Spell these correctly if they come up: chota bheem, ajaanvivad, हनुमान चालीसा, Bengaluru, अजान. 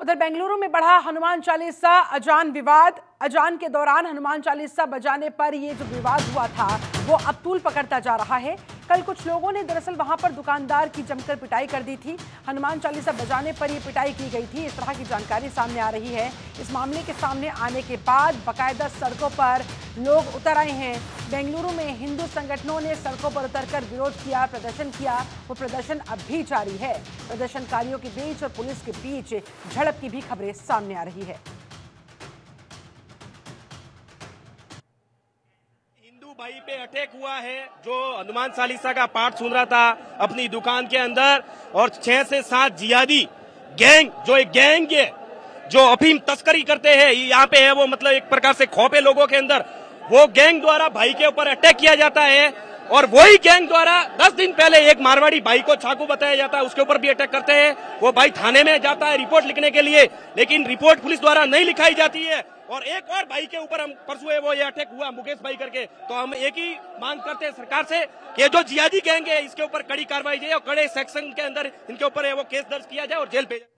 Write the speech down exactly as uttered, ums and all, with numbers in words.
उधर बेंगलुरु में बढ़ा हनुमान चालीसा अजान विवाद। अजान के दौरान हनुमान चालीसा बजाने पर ये जो विवाद हुआ था वो अब तूल पकड़ता जा रहा है। कल कुछ लोगों ने दरअसल वहां पर दुकानदार की जमकर पिटाई कर दी थी। हनुमान चालीसा बजाने पर ये पिटाई की गई थी, इस तरह की जानकारी सामने आ रही है। इस मामले के सामने आने के बाद बाकायदा सड़कों पर लोग उतर आए हैं। बेंगलुरु में हिंदू संगठनों ने सड़कों पर उतरकर विरोध किया, प्रदर्शन किया। वो प्रदर्शन अब भी जारी है। प्रदर्शनकारियों के बीच और पुलिस के बीच झड़प की भी खबरें सामने आ रही है। हिंदू भाई पे अटैक हुआ है जो हनुमान चालीसा का पाठ सुन रहा था अपनी दुकान के अंदर, और छह से सात जिहादी गैंग, जो एक गैंग है जो अफीम तस्करी करते हैं यहाँ पे है, वो मतलब एक प्रकार से खौफ है लोगों के अंदर। वो गैंग द्वारा भाई के ऊपर अटैक किया जाता है, और वही गैंग द्वारा दस दिन पहले एक मारवाड़ी भाई को चाकू बताया जाता है, उसके ऊपर भी अटैक करते हैं। वो भाई थाने में जाता है रिपोर्ट लिखने के लिए, लेकिन रिपोर्ट पुलिस द्वारा नहीं लिखाई जाती है। और एक और भाई के ऊपर हम परसों है वो ये अटैक हुआ, मुकेश भाई करके। तो हम एक ही मांग करते हैं सरकार से कि जो जिहादी गैंग है इसके ऊपर कड़ी कार्रवाई जाए और कड़े सेक्शन के अंदर इनके ऊपर वो केस दर्ज किया जाए और जेल भेजा।